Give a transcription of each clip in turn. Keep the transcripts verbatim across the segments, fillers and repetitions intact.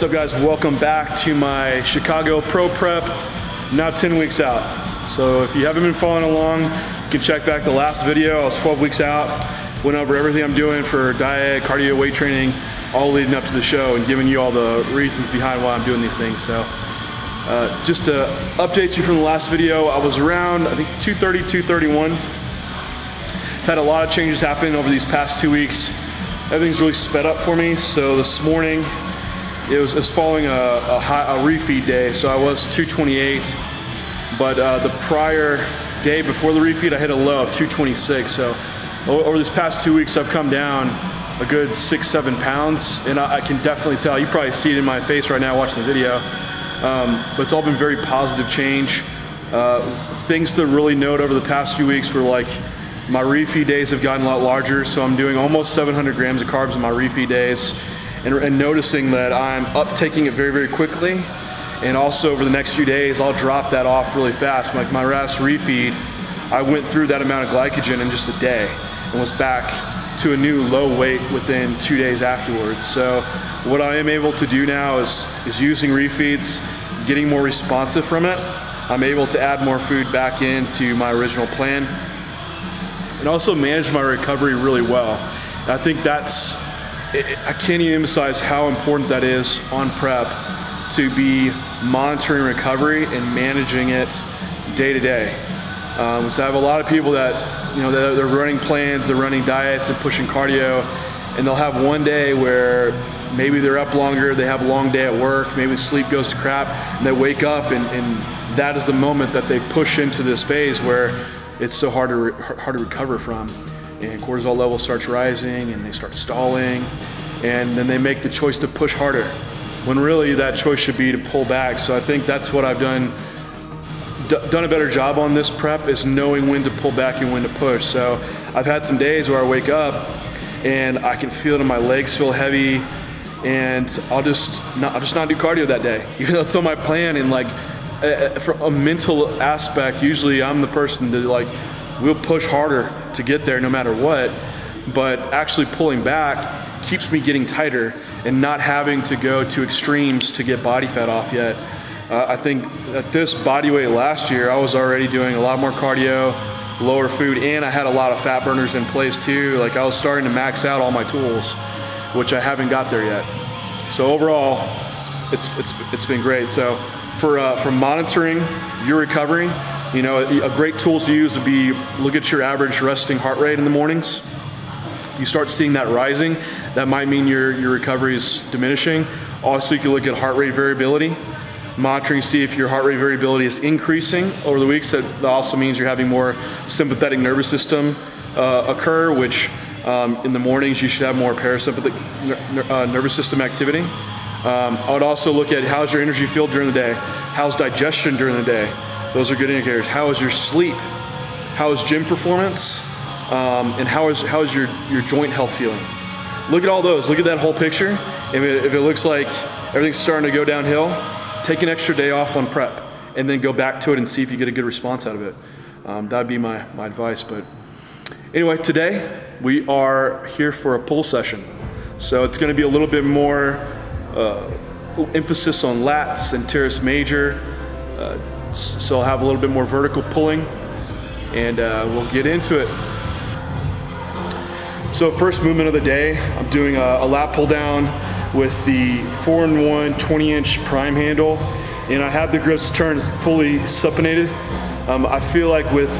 What's up, guys? Welcome back to my Chicago Pro Prep, now ten weeks out. So if you haven't been following along, you can check back the last video. I was twelve weeks out, went over everything I'm doing for diet, cardio, weight training, all leading up to the show and giving you all the reasons behind why I'm doing these things. So uh, just to update you from the last video, I was around, I think, two thirty, two thirty-one. Had a lot of changes happen over these past two weeks. Everything's really sped up for me. So this morning, it was, it was following a, a, high, a refeed day, so I was two twenty-eight. But uh, the prior day before the refeed, I hit a low of two twenty-six. So over this past two weeks, I've come down a good six, seven pounds, and I, I can definitely tell. You probably see it in my face right now watching the video. Um, but it's all been very positive change. Uh, things to really note over the past few weeks were like my refeed days have gotten a lot larger, so I'm doing almost seven hundred grams of carbs in my refeed days, and, and noticing that I'm uptaking it very, very quickly. And also over the next few days, I'll drop that off really fast. Like my last refeed, I went through that amount of glycogen in just a day and was back to a new low weight within two days afterwards. So what I am able to do now is, is using refeeds, getting more responsive from it. I'm able to add more food back into my original plan and also manage my recovery really well. And I think that's, it, I can't even emphasize how important that is on prep, to be monitoring recovery and managing it day to day. Um, so I have a lot of people that, you know, they're, they're running plans, they're running diets and pushing cardio, and they'll have one day where maybe they're up longer, they have a long day at work, maybe sleep goes to crap, and they wake up and, and that is the moment that they push into this phase where it's so hard to, re hard to recover from. And cortisol level starts rising and they start stalling, and then they make the choice to push harder when really that choice should be to pull back. So I think that's what I've done, d done a better job on this prep, is knowing when to pull back and when to push. So I've had some days where I wake up and I can feel it in my legs feel heavy, and I'll just not, I'll just not do cardio that day, even though it's on my plan. And like uh, from a mental aspect, usually I'm the person that like, we'll push harder to get there no matter what, but actually pulling back keeps me getting tighter and not having to go to extremes to get body fat off yet. Uh, I think at this body weight last year, I was already doing a lot more cardio, lower food, and I had a lot of fat burners in place too. Like I was starting to max out all my tools, which I haven't got there yet. So overall, it's, it's, it's been great. So for, uh, for monitoring your recovery, you know, a great tool to use would be look at your average resting heart rate in the mornings. You start seeing that rising, that might mean your, your recovery is diminishing. Also, you can look at heart rate variability, monitoring, see if your heart rate variability is increasing over the weeks. That also means you're having more sympathetic nervous system uh, occur, which um, in the mornings you should have more parasympathetic ner uh, nervous system activity. Um, I would also look at how's your energy field during the day, how's digestion during the day. Those are good indicators. How is your sleep? How is gym performance? Um, and how is, how is your, your joint health feeling? Look at all those. Look at that whole picture. If it, if it looks like everything's starting to go downhill, take an extra day off on prep and then go back to it and see if you get a good response out of it. Um, that'd be my, my advice. But anyway, today we are here for a pull session. So it's going to be a little bit more uh, emphasis on lats and teres major. Uh, So I'll have a little bit more vertical pulling, and uh, we'll get into it. So first movement of the day, I'm doing a, a lat pull down with the four in one twenty inch prime handle, and I have the grips turned fully supinated. Um, I feel like with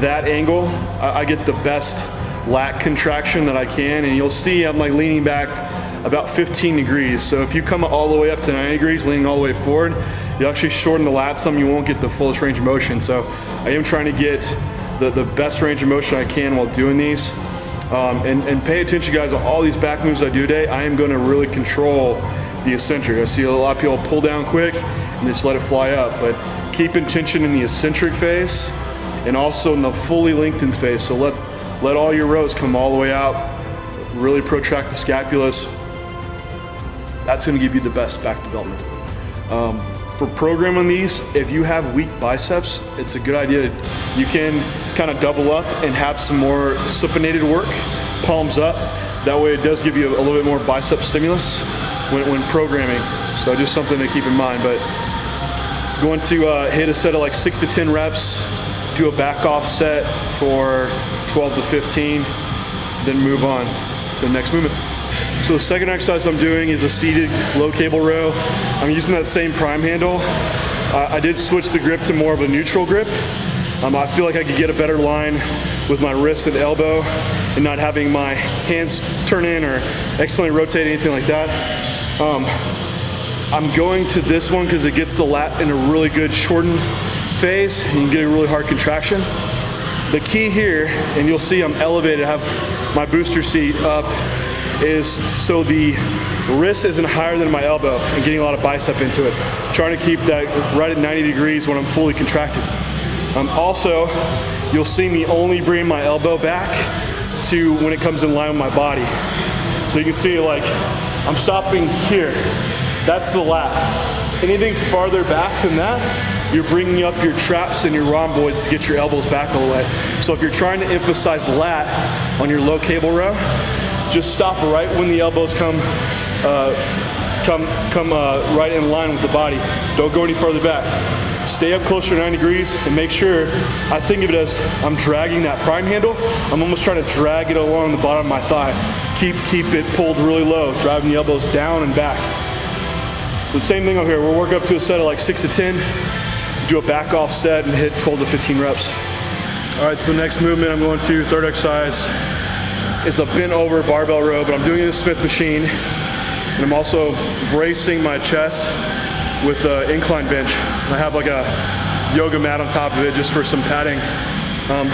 that angle, I, I get the best lat contraction that I can, and you'll see I'm like leaning back about fifteen degrees. So if you come all the way up to ninety degrees, leaning all the way forward, you actually shorten the lat some, you won't get the fullest range of motion. So I am trying to get the, the best range of motion I can while doing these. Um, and, and pay attention, guys, on all these back moves I do today, I am gonna really control the eccentric. I see a lot of people pull down quick and just let it fly up, but keep intention in the eccentric phase and also in the fully lengthened phase. So let, let all your rows come all the way out, really protract the scapulas. That's gonna give you the best back development. Um, For programming these, if you have weak biceps, it's a good idea. You can kind of double up and have some more supinated work, palms up. That way it does give you a little bit more bicep stimulus when, when programming. So just something to keep in mind. But going to uh, hit a set of like six to ten reps, do a back off set for twelve to fifteen, then move on to the next movement. So the second exercise I'm doing is a seated low cable row. I'm using that same prime handle. Uh, I did switch the grip to more of a neutral grip. Um, I feel like I could get a better line with my wrist and elbow and not having my hands turn in or accidentally rotate, anything like that. Um, I'm going to this one because it gets the lat in a really good shortened phase. You can get a really hard contraction. The key here, and you'll see I'm elevated, I have my booster seat up, is so the wrist isn't higher than my elbow and getting a lot of bicep into it. Trying to keep that right at ninety degrees when I'm fully contracted. Um, also, you'll see me only bring my elbow back to when it comes in line with my body. So you can see like, I'm stopping here. That's the lat. Anything farther back than that, you're bringing up your traps and your rhomboids to get your elbows back all the way. So if you're trying to emphasize lat on your low cable row, just stop right when the elbows come uh, come, come uh, right in line with the body. Don't go any further back. Stay up closer to nine degrees and make sure, I think of it as I'm dragging that prime handle, I'm almost trying to drag it along the bottom of my thigh. Keep, keep it pulled really low, driving the elbows down and back. The same thing over here, we'll work up to a set of like six to ten, do a back off set and hit twelve to fifteen reps. All right, so next movement I'm going to, third exercise, it's a bent over barbell row, but I'm doing it in the Smith machine, and I'm also bracing my chest with the incline bench. I have like a yoga mat on top of it just for some padding. Um,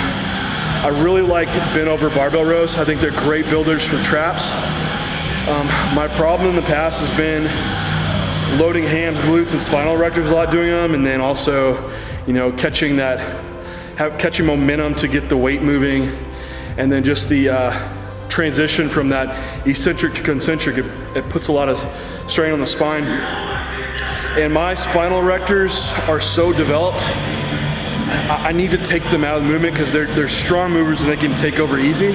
I really like bent over barbell rows. I think they're great builders for traps. Um, my problem in the past has been loading hams, glutes, and spinal erectors a lot doing them, and then also, you know, catching that, have, catching momentum to get the weight moving. And then just the uh, transition from that eccentric to concentric, it, it puts a lot of strain on the spine. And my spinal erectors are so developed, I, I need to take them out of the movement because they're, they're strong movers and they can take over easy.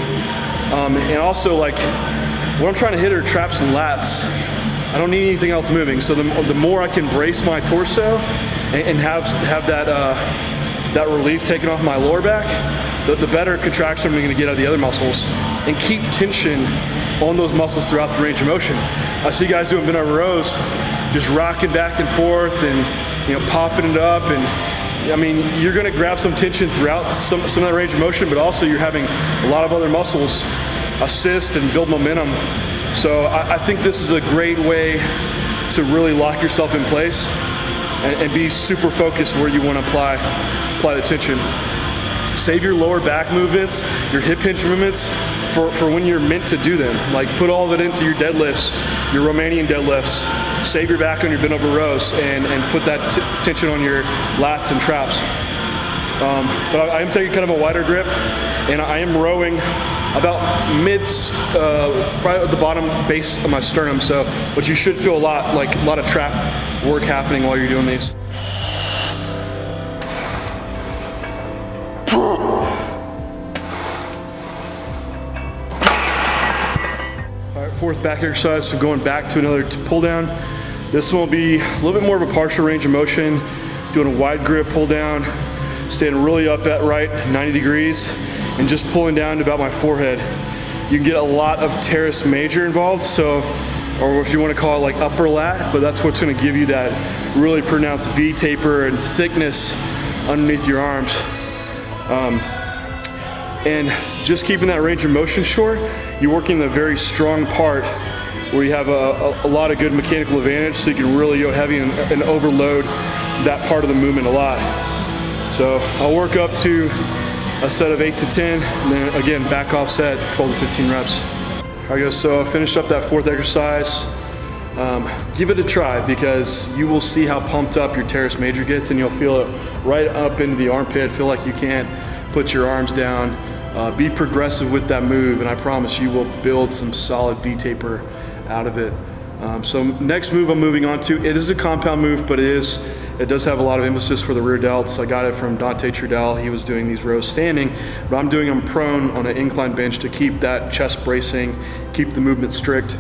Um, and also, like, what I'm trying to hit are traps and lats. I don't need anything else moving. So the, the more I can brace my torso and, and have, have that, uh, that relief taken off my lower back, The, the better contraction I'm going to get out of the other muscles, and keep tension on those muscles throughout the range of motion. I see guys doing bent over rows, just rocking back and forth, and you know, popping it up, and I mean, you're going to grab some tension throughout some some of that range of motion, but also you're having a lot of other muscles assist and build momentum. So I, I think this is a great way to really lock yourself in place and, and be super focused where you want to apply apply the tension. Save your lower back movements, your hip hinge movements for, for when you're meant to do them. Like put all of it into your deadlifts, your Romanian deadlifts. Save your back on your bent over rows and, and put that t tension on your lats and traps. Um, but I, I am taking kind of a wider grip and I am rowing about mid, uh, right at the bottom base of my sternum. So, but you should feel a lot, like a lot of trap work happening while you're doing these. Fourth back exercise, so going back to another pull down. This one will be a little bit more of a partial range of motion, doing a wide grip pull down, staying really up at right, ninety degrees, and just pulling down to about my forehead. You can get a lot of teres major involved, so, or if you want to call it like upper lat, but that's what's going to give you that really pronounced V taper and thickness underneath your arms. Um, and just keeping that range of motion short, you're working the very strong part where you have a, a, a lot of good mechanical advantage, so you can really go heavy and, and overload that part of the movement a lot. So I'll work up to a set of eight to ten, and then again, back off set, twelve to fifteen reps. All right, guys, so I finished up that fourth exercise. Um, give it a try because you will see how pumped up your teres major gets, and you'll feel it right up into the armpit, feel like you can't put your arms down. Uh, be progressive with that move, and I promise you will build some solid V-taper out of it. Um, so next move I'm moving on to, it is a compound move, but it is, it does have a lot of emphasis for the rear delts. I got it from Dante Trudell. He was doing these rows standing, but I'm doing them prone on an incline bench to keep that chest bracing, keep the movement strict.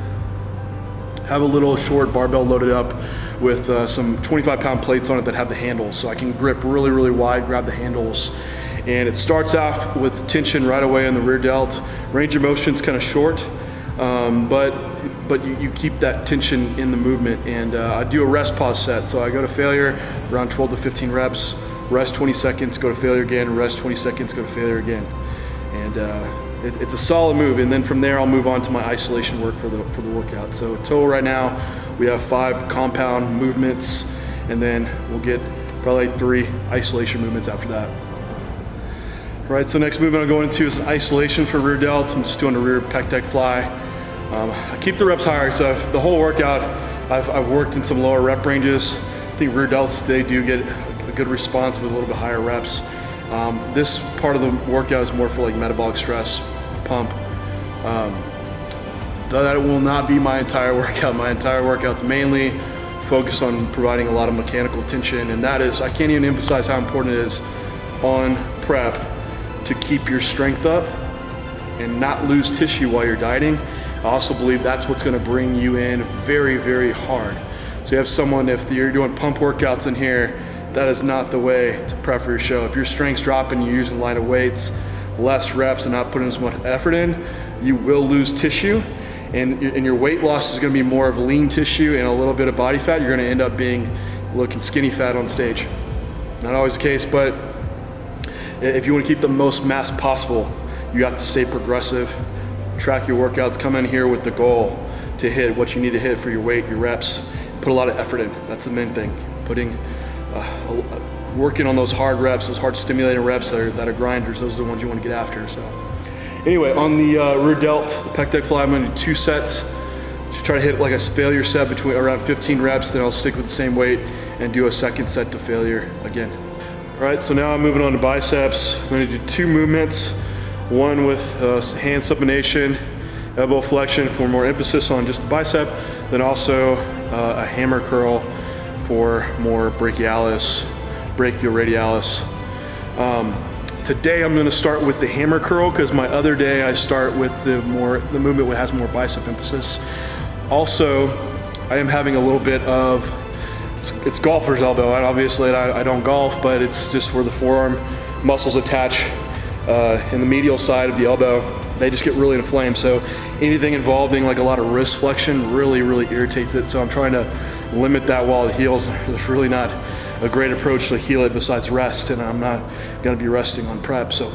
have a little short barbell loaded up with uh, some twenty-five pound plates on it that have the handles. So I can grip really, really wide, grab the handles. And it starts off with tension right away on the rear delt. Range of motion's kind of short, um, but but you, you keep that tension in the movement. And uh, I do a rest pause set. So I go to failure around twelve to fifteen reps, rest twenty seconds, go to failure again, rest twenty seconds, go to failure again. And uh, it, it's a solid move. And then from there, I'll move on to my isolation work for the, for the workout. So total right now, we have five compound movements, and then we'll get probably three isolation movements after that. All right, so next movement I'm going into is isolation for rear delts. I'm just doing a rear pec deck fly. Um, I keep the reps higher, so I've, the whole workout, I've, I've worked in some lower rep ranges. I think rear delts, they do get a good response with a little bit higher reps. Um, this part of the workout is more for like metabolic stress, pump. Um, that will not be my entire workout. My entire workout's mainly focused on providing a lot of mechanical tension, and that is, I can't even emphasize how important it is on prep to keep your strength up and not lose tissue while you're dieting. I also believe that's what's gonna bring you in very, very hard. So you have someone, if you're doing pump workouts in here, that is not the way to prep for your show. If your strength's dropping, you're using lighter weights, less reps, and not putting as much effort in, you will lose tissue, and, and your weight loss is gonna be more of lean tissue and a little bit of body fat. You're gonna end up being looking skinny fat on stage. Not always the case, but if you wanna keep the most mass possible, you have to stay progressive, track your workouts, come in here with the goal to hit what you need to hit for your weight, your reps, put a lot of effort in. That's the main thing, putting, uh, working on those hard reps, those hard stimulating reps that are, that are grinders. Those are the ones you wanna get after, so. Anyway, on the uh, rear delt, the pec deck fly, I'm gonna do two sets. Just try to hit like a failure set between around fifteen reps, then I'll stick with the same weight and do a second set to failure again. All right, so now I'm moving on to biceps. I'm gonna do two movements. One with uh, hand supination, elbow flexion for more emphasis on just the bicep, then also uh, a hammer curl for more brachialis, brachioradialis. Um, today I'm gonna start with the hammer curl because my other day I start with the more the movement that has more bicep emphasis. Also, I am having a little bit of, it's, it's golfer's elbow, and obviously I, I don't golf, but it's just where the forearm muscles attach Uh, in the medial side of the elbow, they just get really inflamed. So anything involving like a lot of wrist flexion really, really irritates it. So I'm trying to limit that while it heals. There's really not a great approach to heal it besides rest, and I'm not gonna be resting on prep. So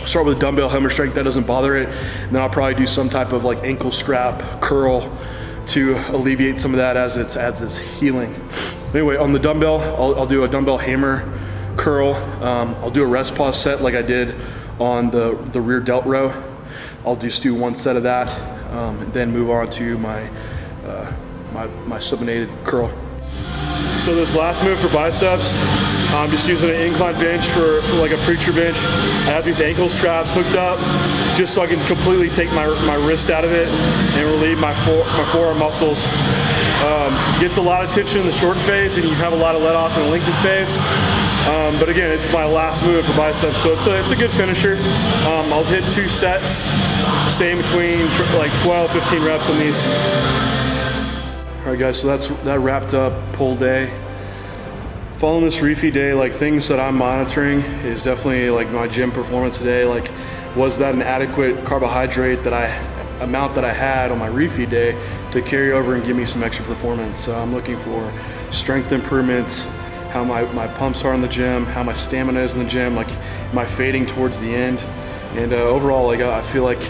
I'll start with dumbbell hammer strength, that doesn't bother it. And then I'll probably do some type of like ankle strap curl to alleviate some of that as it's, as it's healing. Anyway, on the dumbbell, I'll, I'll do a dumbbell hammer curl. Um, I'll do a rest pause set like I did on the, the rear delt row. I'll just do one set of that, um, and then move on to my, uh, my, my supinated curl. So this last move for biceps, I'm just using an incline bench for, for like a preacher bench. I have these ankle straps hooked up just so I can completely take my, my wrist out of it and relieve my, fore, my forearm muscles. Um, gets a lot of tension in the short phase, and you have a lot of let off in the lengthened phase. Um, but again, it's my last move for biceps, so it's a, it's a good finisher. Um, I'll hit two sets, staying between like twelve, fifteen reps on these. All right guys, so that's that wrapped up pull day. Following this REEFY day, like things that I'm monitoring is definitely like my gym performance today. Like, was that an adequate carbohydrate that I, amount that I had on my REEFY day to carry over and give me some extra performance? So I'm looking for strength improvements, how my, my pumps are in the gym, how my stamina is in the gym, like my fading towards the end. And uh, overall, like I feel like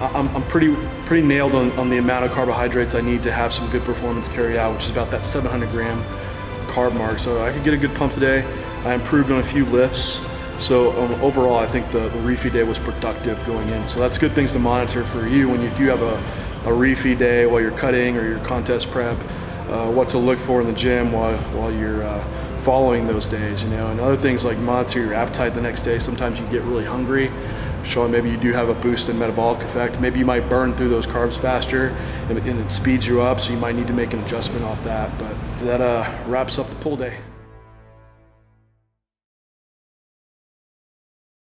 I'm, I'm pretty pretty nailed on, on the amount of carbohydrates I need to have some good performance carry out, which is about that seven hundred gram carb mark. So I could get a good pump today. I improved on a few lifts. So um, overall, I think the, the REEFY day was productive going in. So that's good things to monitor for you when you, if you have a, a REEFY day while you're cutting or your contest prep, uh, what to look for in the gym while, while you're uh, following those days, you know, and other things like monitor your appetite the next day. Sometimes you get really hungry, showing maybe you do have a boost in metabolic effect. Maybe you might burn through those carbs faster and, and it speeds you up, so you might need to make an adjustment off that. But that uh, wraps up the pull day.